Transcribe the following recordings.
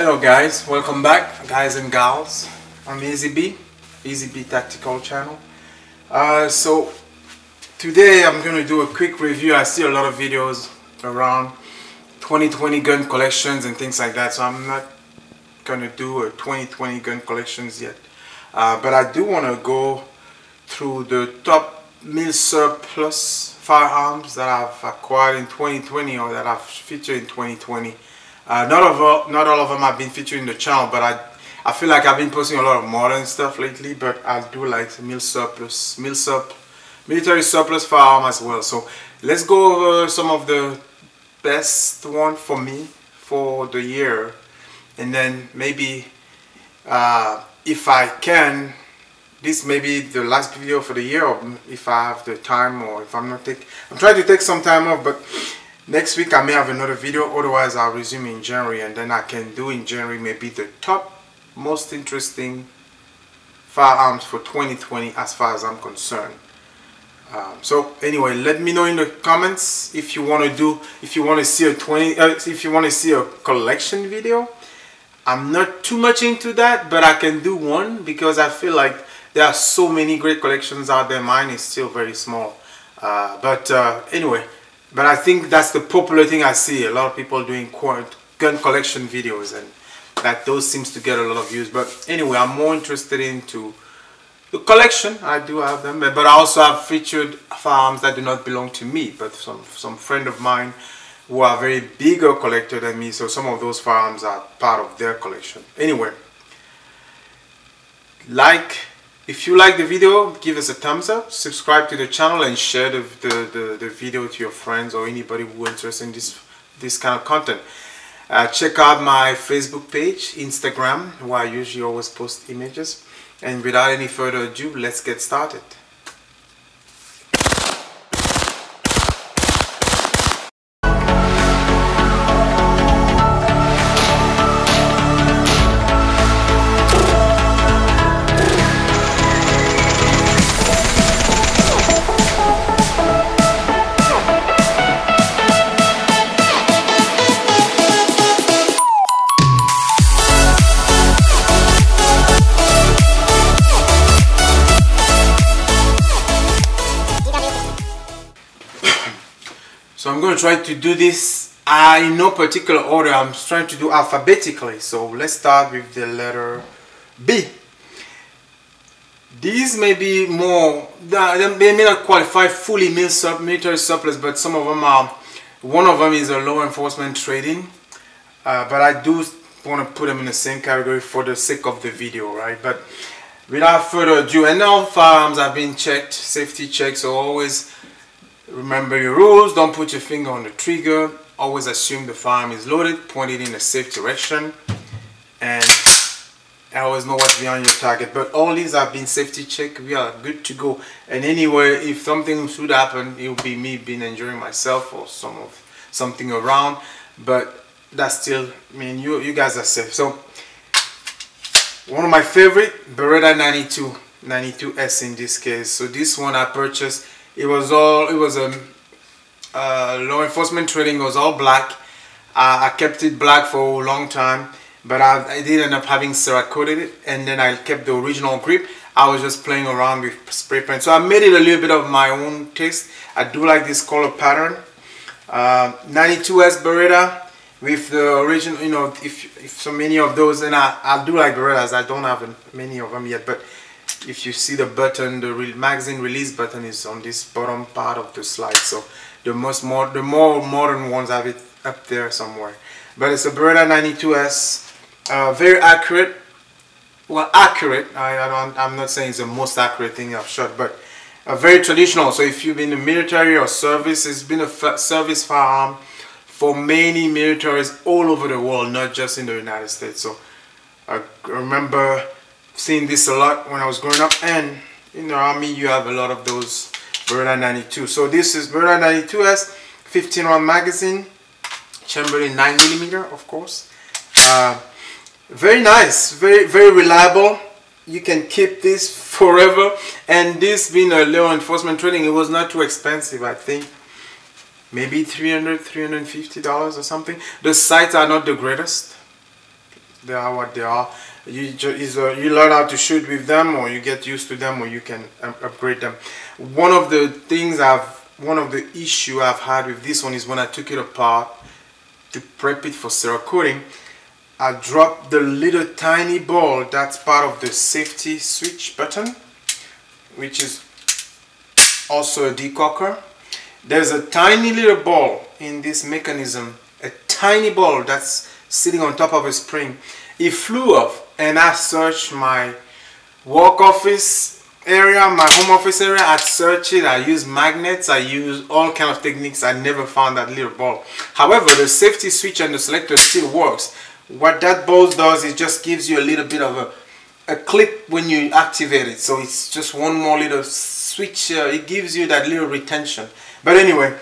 Hello guys, welcome back guys and gals. I'm EasyB, EasyB Tactical Channel. So today I'm going to do a quick review. I see a lot of videos around 2020 gun collections and things like that, so I'm not going to do a 2020 gun collections yet. But I do want to go through the top mil surplus firearms that I've acquired in 2020 or that I've featured in 2020. Not all of them have been featured in the channel, but I feel like I've been posting a lot of modern stuff lately, but I do like military surplus firearm as well. So let's go over some of the best one for me for the year, and then maybe if I can, this may be the last video for the year, or if I have the time, or if I'm not taking, I'm trying to take some time off, but next week I may have another video. Otherwise I'll resume in January, and then I can do in January maybe the top most interesting firearms for 2020 as far as I'm concerned. So anyway, let me know in the comments if you want to see a if you want to see a collection video. I'm not too much into that, but I can do one because I feel like there are so many great collections out there. Mine is still very small, but anyway. But I think that's the popular thing I see, a lot of people doing gun collection videos, and that those seems to get a lot of views. But anyway, I'm more interested into the collection. I do have them, but I also have featured firearms that do not belong to me, but some friend of mine who are very bigger collector than me, so some of those firearms are part of their collection. Anyway, if you like the video, give us a thumbs up, subscribe to the channel, and share the video to your friends or anybody who's interested in this kind of content. Check out my Facebook page, Instagram, where I usually always post images. And without any further ado, let's get started. So I'm going to try to do this in no particular order. I'm trying to do alphabetically. So let's start with the letter B. These may be more, they may not qualify fully military surplus, but some of them are, one of them is a law enforcement trade-in. But I do want to put them in the same category for the sake of the video, right? But without further ado, and all firearms have been checked, safety checks, so always remember your rules, don't put your finger on the trigger, always assume the firearm is loaded, point it in a safe direction, and I always know what's behind your target. But all these have been safety checked, we are good to go. And anyway, if something should happen, it will be me being injuring myself or something around, but that's still, I mean, you guys are safe. So one of my favorite, Beretta 92S in this case. So this one I purchased, it was a law enforcement training, it was all black. I kept it black for a long time, but I did end up having Cerakoted it, and then I kept the original grip. I was just playing around with spray paint, so I made it a little bit of my own taste. I do like this color pattern. 92S Beretta with the original, you know, if so many of those, and I do like Berettas. I don't have many of them yet, but if you see the button, the magazine release button is on this bottom part of the slide, so the more modern ones have it up there somewhere. But it's a Beretta 92S, very accurate, well accurate, I'm not saying it's the most accurate thing I've shot, but very traditional. So if you've been in the military or service, it's been a service firearm for many militaries all over the world, not just in the United States. So I remember seen this a lot when I was growing up, and in the Army you have a lot of those Beretta 92. So this is Beretta 92S, 15-round magazine, chambered in 9mm of course. Very nice, very reliable. You can keep this forever, and this being a law enforcement training, it was not too expensive. I think maybe $300, $350 or something. The sights are not the greatest, they are what they are. You learn how to shoot with them, or you get used to them, or you can upgrade them. One of the issue I've had with this one is when I took it apart to prep it for cerakoting, I dropped the little tiny ball that's part of the safety switch button, which is also a decocker. There's a tiny little ball in this mechanism, a tiny ball that's sitting on top of a spring. It flew off, and I searched my work office area, my home office area. I searched it, I used magnets, I used all kind of techniques. I never found that little ball. However, the safety switch and the selector still works. What that ball does is just gives you a little bit of a click when you activate it. So it's just one more little switch. It gives you that little retention. But anyway,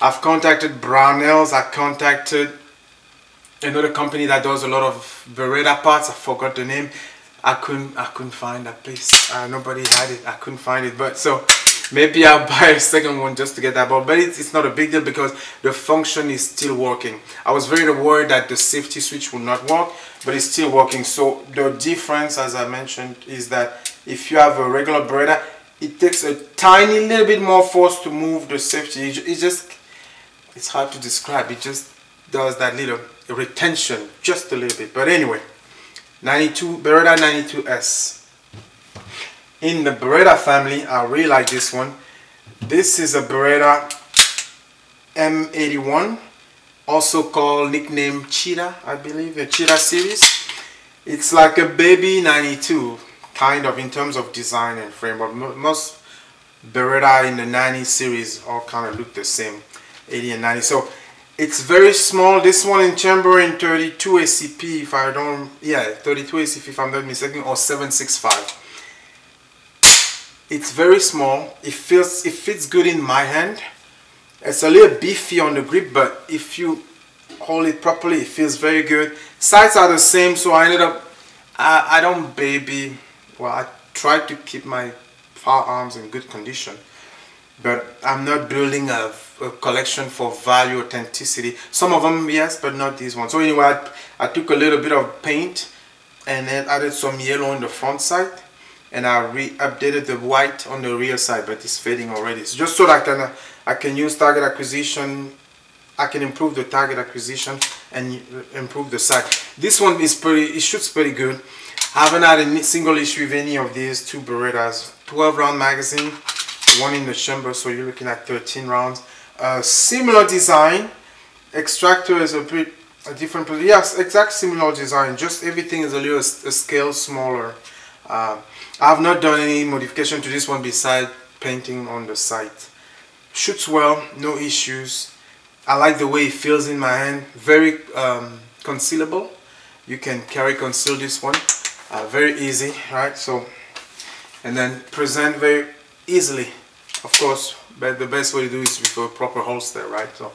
I've contacted Brownells, I contacted another company that does a lot of Beretta parts. I forgot the name. I couldn't find that place. Nobody had it. I couldn't find it. But so maybe I'll buy a second one just to get that ball. But it's not a big deal because the function is still working. I was very worried that the safety switch would not work, but it's still working. So the difference, as I mentioned, is that if you have a regular Beretta, it takes a tiny little bit more force to move the safety. It's hard to describe. It just does that little retention, just a little bit. But anyway, Beretta 92S. In the Beretta family, I really like this one. This is a Beretta M81, also called, nickname Cheetah, I believe, the Cheetah series. It's like a baby 92, kind of, in terms of design and framework. Most Beretta in the 90 series all kind of look the same, 80 and 90. So it's very small. This one in chamber in 32 ACP, if I don't, yeah, 32 ACP if I'm not mistaken, or 765. It's very small. It fits good in my hand. It's a little beefy on the grip, but if you hold it properly, it feels very good. Sights are the same, so I ended up, I don't baby. Well, I try to keep my firearms in good condition, but I'm not building a collection for value, authenticity. Some of them, yes, but not these ones. So anyway, I took a little bit of paint and then added some yellow on the front side, and I re-updated the white on the rear side, but it's fading already. So just so that I can use target acquisition, I can improve the target acquisition and improve the sight. This one is it shoots pretty good. I haven't had a single issue with any of these two Berettas. 12-round magazine, one in the chamber, so you're looking at 13 rounds. Similar design. Extractor is a bit a different. Yes, exact similar design. Just everything is a little a scale smaller. I've not done any modification to this one besides painting on the sight. Shoots well, no issues. I like the way it feels in my hand. Very concealable. You can conceal this one. Very easy, right? So, and then present very easily, of course, but the best way to do is with a proper holster, right? So,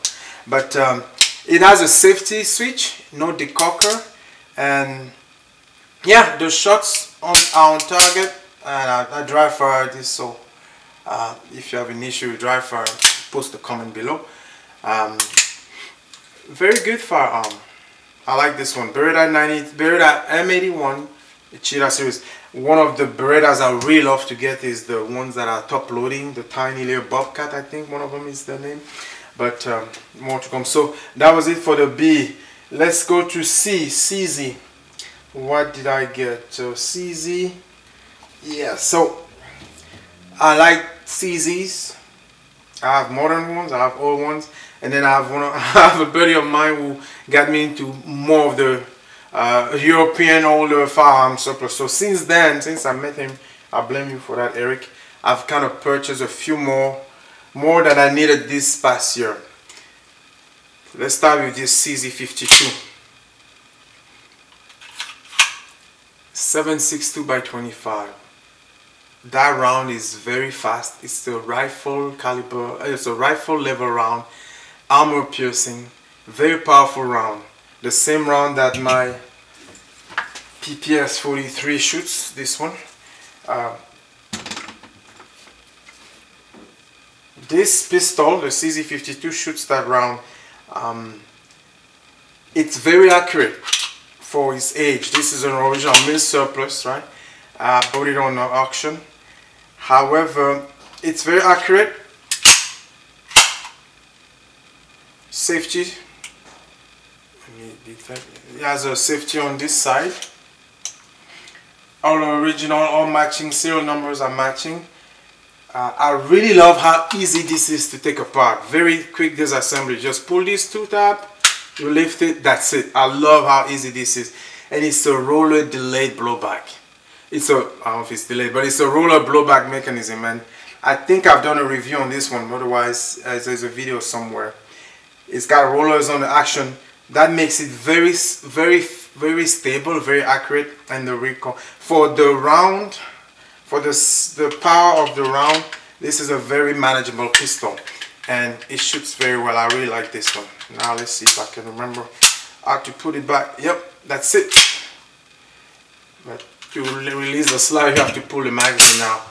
but it has a safety switch, no decocker, and yeah, the shots are on target, and I dry fire this. So if you have an issue with dry fire, post a comment below. Very good firearm. I like this one, Beretta M81. Cheetah series. One of the Berettas I really love to get is the ones that are top loading, the tiny little Bobcat, I think one of them is the name, but more to come. So that was it for the B. Let's go to C, CZ. What did I get? So CZ, yeah, so I like CZs. I have modern ones, I have old ones, and then I have a buddy of mine who got me into more of the European older firearm surplus. So since then, since I met him, I blame you for that, Eric, I've kind of purchased a few more that I needed this past year. Let's start with this CZ-52. 7.62 by 25. That round is very fast. It's a rifle caliber. It's a rifle level round, armor piercing, very powerful round. The same round that my PPS 43 shoots, this one. This pistol, the CZ-52, shoots that round. It's very accurate for its age. This is an original mill surplus, right? I bought it on auction. However, it's very accurate. Safety. It has a safety on this side. All original, all matching, serial numbers are matching. I really love how easy this is to take apart. Very quick disassembly. Just pull these two tabs, you lift it, that's it. I love how easy this is. And it's a roller delayed blowback. It's a, I don't know if it's delayed, but it's a roller blowback mechanism. And I think I've done a review on this one, otherwise there's a video somewhere. It's got rollers on the action. That makes it very, very, very stable, very accurate, and the recoil. For the round, for the power of the round, this is a very manageable pistol, and it shoots very well. I really like this one. Now let's see if I can remember how to put it back. Yep, that's it. But to release the slide, you have to pull the magazine out.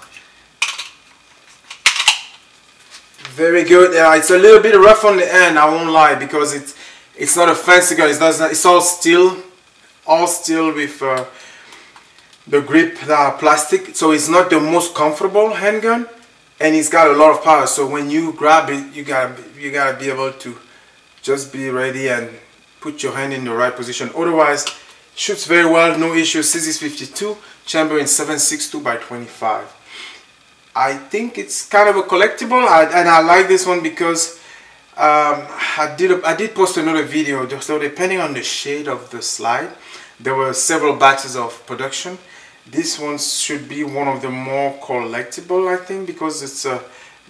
Very good. It's a little bit rough on the end, I won't lie, because it's not a fancy gun. It's all steel with the grip that are plastic, so it's not the most comfortable handgun, and it's got a lot of power. So when you grab it, you gotta be able to just be ready and put your hand in the right position. Otherwise, shoots very well, no issue. CZ-52 chamber in 7.62 by 25. I think it's kind of a collectible, and I like this one because I did post another video. So depending on the shade of the slide, there were several batches of production. This one should be one of the more collectible, I think, because it's a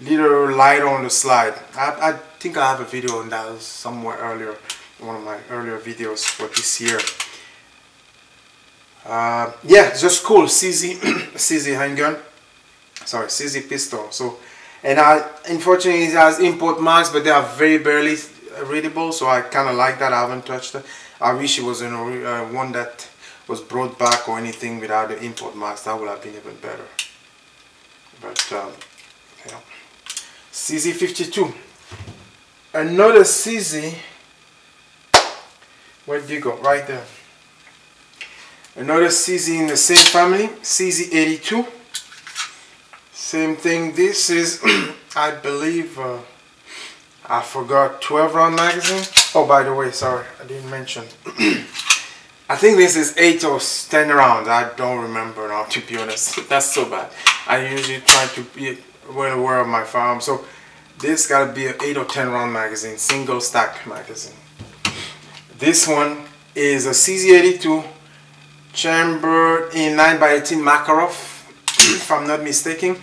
little lighter on the slide. I think I have a video on that somewhere earlier, one of my earlier videos for this year. Yeah, just cool. CZ handgun. Sorry, CZ pistol. So, and I unfortunately it has import marks, but they are very barely readable. So I kind of like that. I haven't touched it. I wish it was an, one that was brought back or anything without the import marks. That would have been even better. But yeah. CZ-52. Another CZ. Where did you go? Right there. Another CZ in the same family. CZ-82. Same thing. This is, I believe, I forgot, 12 round magazine. Oh, by the way, sorry, I didn't mention. I think this is 8 or 10 rounds. I don't remember now, to be honest. That's so bad. I usually try to be well aware of my firearm. So this got to be an 8 or 10 round magazine, single stack magazine. This one is a CZ-82 chambered in 9x18 Makarov, if I'm not mistaken.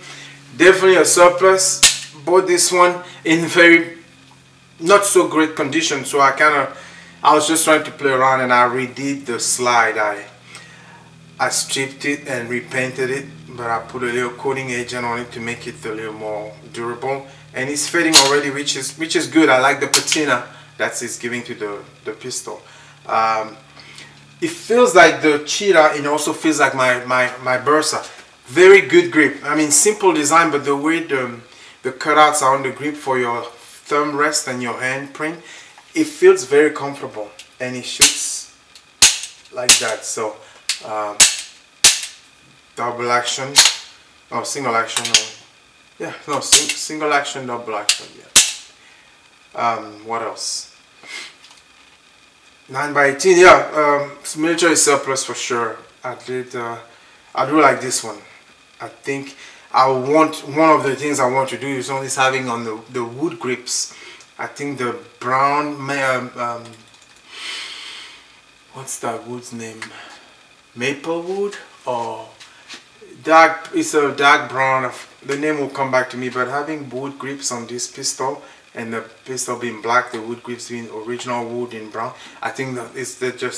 Definitely a surplus. Bought this one in very not so great condition, so I was just trying to play around, and I redid the slide. I stripped it and repainted it, but I put a little coating agent on it to make it a little more durable, and it's fading already, which is good. I like the patina that it's giving to the pistol. It feels like the Cheetah, and also feels like my Beretta. Very good grip. I mean, simple design, but the way the cutouts are on the grip for your thumb rest and your hand print, it feels very comfortable, and it shoots like that. So double action, or single action, or, yeah, no, single action, double action, yeah. What else? 9x18, yeah, military surplus for sure. I do like this one. I think one of the things I want to do is only having on the wood grips. I think the brown, what's that wood's name? Maple wood, or dark, it's a dark brown, the name will come back to me, but having wood grips on this pistol, and the pistol being black, the wood grips being original wood in brown, I think that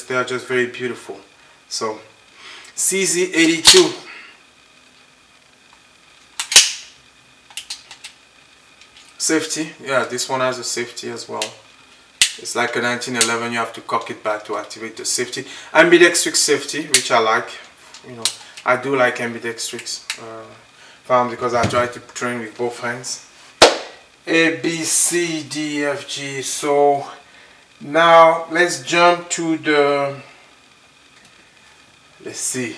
they're just very beautiful. So, CZ-82. Safety, yeah, this one has a safety as well. It's like a 1911, you have to cock it back to activate the safety. Ambidextrous safety, which I like. You know, I do like ambidextrous firearm because I try to train with both hands. A, B, C, D, F, G. So now let's jump to the Let's see.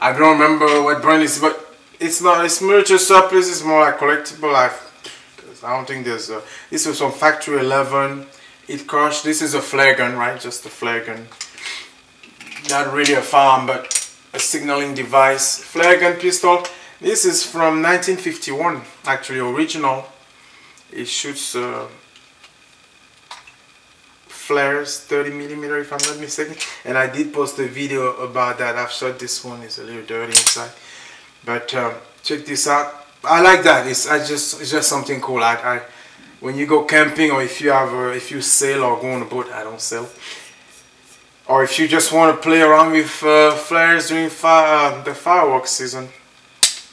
I don't remember what brand is, but it's not a miniature surplus. It's more like collectible. I don't think there's a. This was from Factory 11. It crashed. This is a flare gun, right? Just a flare gun. Not really a farm, but a signaling device. Flare gun pistol. This is from 1951, actually original. It shoots flares, 30mm if I'm not mistaken. And I did post a video about that. I've shot this one. It's a little dirty inside, but check this out. I like that. It's just something cool. I when you go camping, or if you have if you sail or go on a boat, I don't sail. Or if you just want to play around with flares during the fireworks season,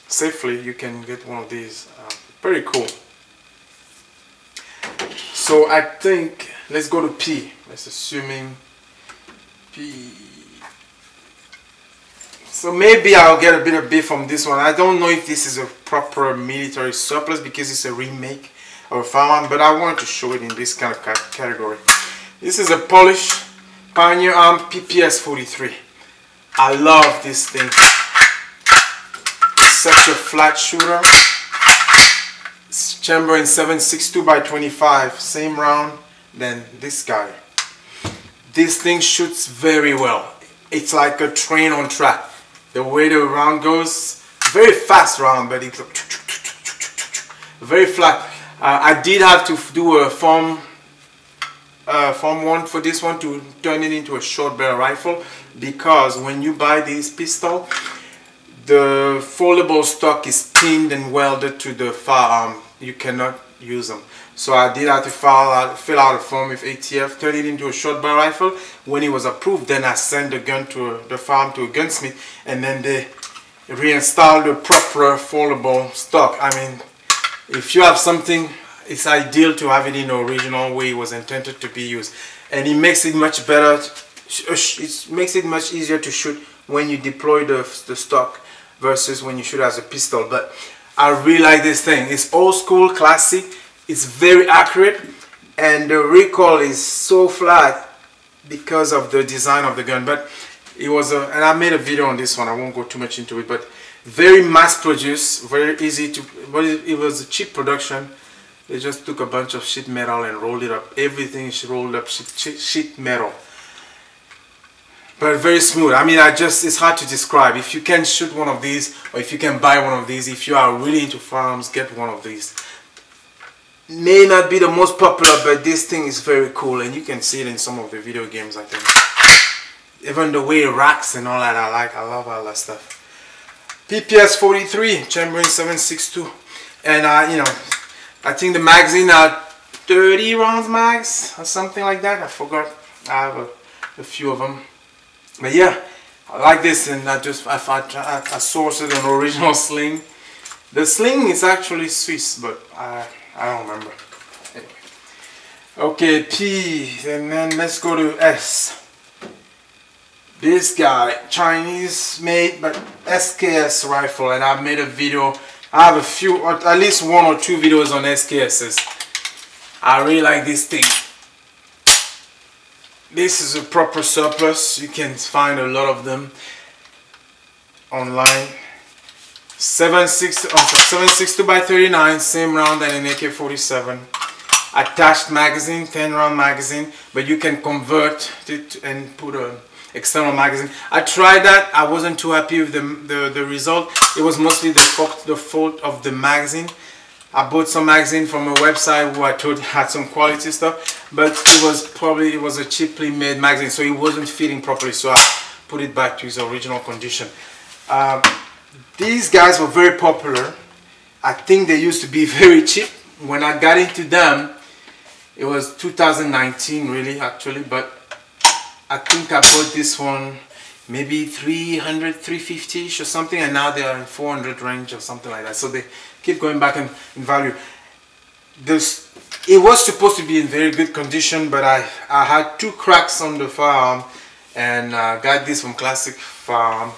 safely you can get one of these. Pretty cool. So I think let's go to P. Let's assuming P. So maybe I'll get a bit of B from this one. I don't know if this is a proper military surplus because it's a remake of a farm, but I wanted to show it in this kind of category. This is a Polish Pioneer Arm PPS 43. I love this thing. It's such a flat shooter. It's chamber in 7.62 by 25, same round than this guy. This thing shoots very well. It's like a train on track. The way the round goes, very fast round, but it's very flat. I did have to do a form one for this one to turn it into a short barrel rifle, because when you buy this pistol, the foldable stock is pinned and welded to the firearm. You cannot use them. So I did have to fill out a form with ATF, turn it into a short barrel rifle. When it was approved, then I sent the gun to the farm to a gunsmith, and then they reinstalled the proper foldable stock. I mean, if you have something, it's ideal to have it in the original way it was intended to be used, and it makes it much better. It makes it much easier to shoot when you deploy the stock versus when you shoot as a pistol. But I really like this thing. It's old school, classic. It's very accurate, and the recoil is so flat because of the design of the gun. But it was a, and I made a video on this one. I won't go too much into it, but very mass produced, very easy to. But it was a cheap production. They just took a bunch of sheet metal and rolled it up. Everything is rolled up sheet metal. But very smooth. I mean, it's hard to describe. If you can shoot one of these, or if you can buy one of these, if you are really into firearms, get one of these. May not be the most popular, but this thing is very cool, and you can see it in some of the video games, I think. Even the way it racks and all that, I like. I love all that stuff. PPS 43, chamber in 7.62, and you know, I think the magazine are 30 rounds max or something like that. I forgot. I have a few of them. But yeah, I like this, and I sourced an original sling. The sling is actually Swiss, but I don't remember. Anyway. Okay, P, and then let's go to S. This guy, Chinese made, but SKS rifle, and I've made a video. I have a few, or at least one or two videos on SKSs. I really like this thing. This is a proper surplus. You can find a lot of them online. 7.62 by 39, same round than an AK-47. Attached magazine, 10 round magazine, but you can convert it and put a external magazine. I tried that. I wasn't too happy with the result. It was mostly the fault of the magazine. I bought some magazine from a website who I told had some quality stuff, but it was a cheaply made magazine, so it wasn't fitting properly. So I put it back to its original condition. These guys were very popular. I think they used to be very cheap. When I got into them, it was 2019 really actually, but I think I bought this one maybe 300, 350-ish or something, and now they are in 400 range or something like that. So they keep going back in value. It was supposed to be in very good condition, but I had two cracks on the farm, and I got this from Classic Farm.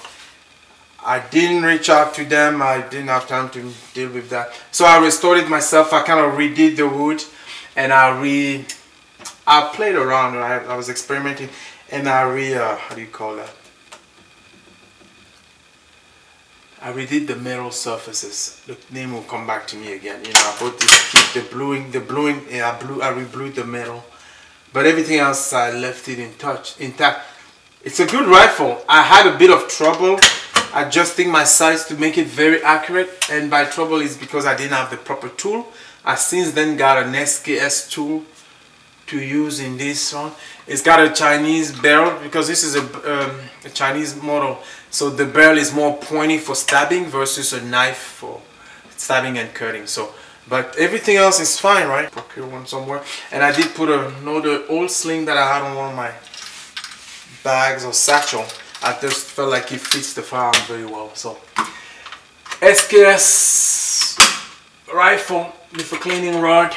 I didn't reach out to them. I didn't have time to deal with that. So I restored it myself. I kind of redid the wood, and I played around. I was experimenting. And I how do you call that? I redid the metal surfaces. The name will come back to me again. You know, I bought this kit, the bluing, and I re-blued the metal. But everything else, I left it intact. It's a good rifle. I had a bit of trouble adjusting my size to make it very accurate. And by trouble is because I didn't have the proper tool. I since then got an SKS tool to use in this one. It's got a Chinese barrel because this is a Chinese model. So the barrel is more pointy for stabbing versus a knife for stabbing and cutting. So, but everything else is fine, right? Procure one somewhere. And I did put another old sling that I had on one of my bags or satchel. I just felt like it fits the firearm very well. So, SKS rifle with a cleaning rod.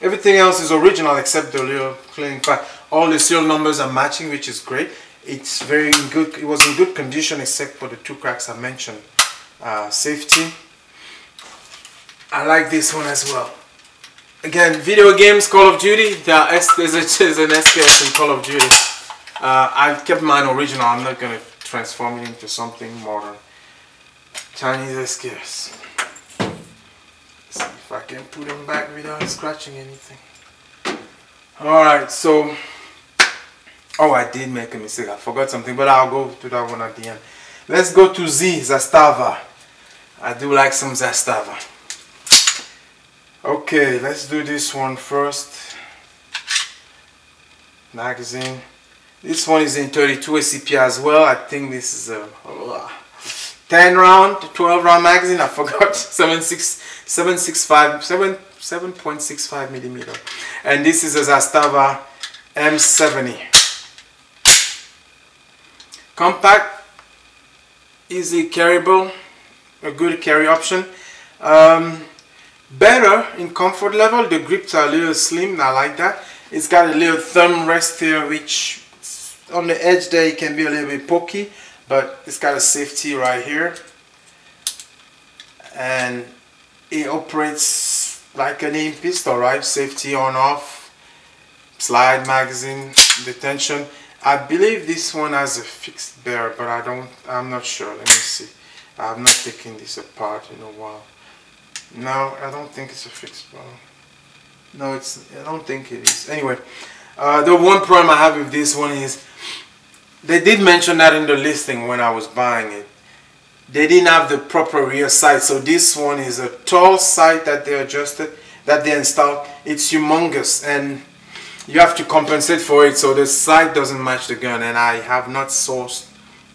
Everything else is original except the little cleaning pad. All the serial numbers are matching, which is great. It's very good. It was in good condition except for the two cracks I mentioned. Safety. I like this one as well. Again, video games, Call of Duty. There's an SKS in Call of Duty. I kept mine original. I'm not going to transform it into something modern. Chinese SKS. Let's see if I can put them back without scratching anything. Alright, so... Oh, I did make a mistake. I forgot something, but I'll go to that one at the end. Let's go to Zastava. I do like some Zastava. Okay, let's do this one first. Magazine. This one is in 32 ACP as well. I think this is a 10 round, 12 round magazine. I forgot 7.65 millimeter. And this is a Zastava M70. Compact, easy carryable, a good carry option. Better in comfort level. The grips are a little slim, I like that. It's got a little thumb rest here, which on the edge there it can be a little bit pokey, but it's got a safety right here. And it operates like an aim pistol, right? Safety on, off, slide magazine, detention. I believe this one has a fixed barrel, but I'm not sure. Let me see. I've not taken this apart in a while. No, I don't think it's a fixed barrel. No, I don't think it is. Anyway, the one problem I have with this one is they did mention that in the listing when I was buying it. They didn't have the proper rear sight, so this one is a tall sight that they adjusted, that they installed. It's humongous, and you have to compensate for it, so the sight doesn't match the gun, and I have not sourced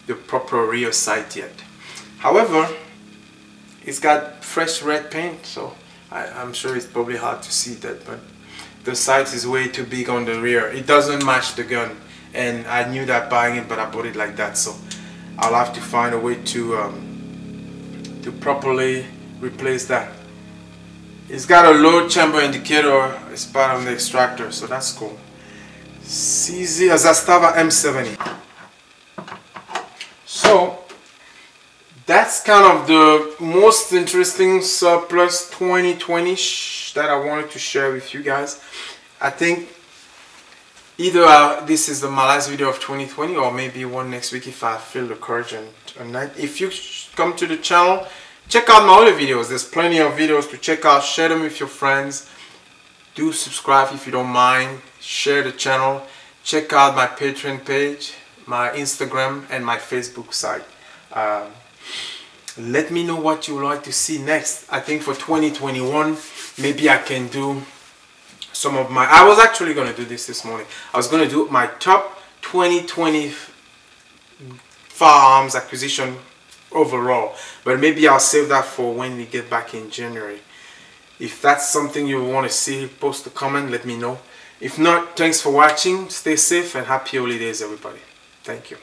the proper rear sight yet. However, it's got fresh red paint, so I'm sure it's probably hard to see that, but the sight is way too big on the rear. It doesn't match the gun, and I knew that buying it, but I bought it like that, so I'll have to find a way to properly replace that. It's got a load chamber indicator as part of the extractor, so that's cool. CZ Zastava M70. So that's kind of the most interesting surplus 2020-ish that I wanted to share with you guys. I think either this is my last video of 2020, or maybe one next week if I feel the courage. If you come to the channel, check out my other videos. There's plenty of videos to check out. Share them with your friends. Do subscribe if you don't mind. Share the channel. Check out my Patreon page, my Instagram, and my Facebook site. Let me know what you would like to see next. I think for 2021, maybe I can do some of my... I was actually going to do this morning. I was going to do my top 2020 firearms acquisition overall, but maybe I'll save that for when we get back in January. If that's something you want to see, post a comment, let me know. If not, thanks for watching, stay safe, and happy holidays everybody. Thank you.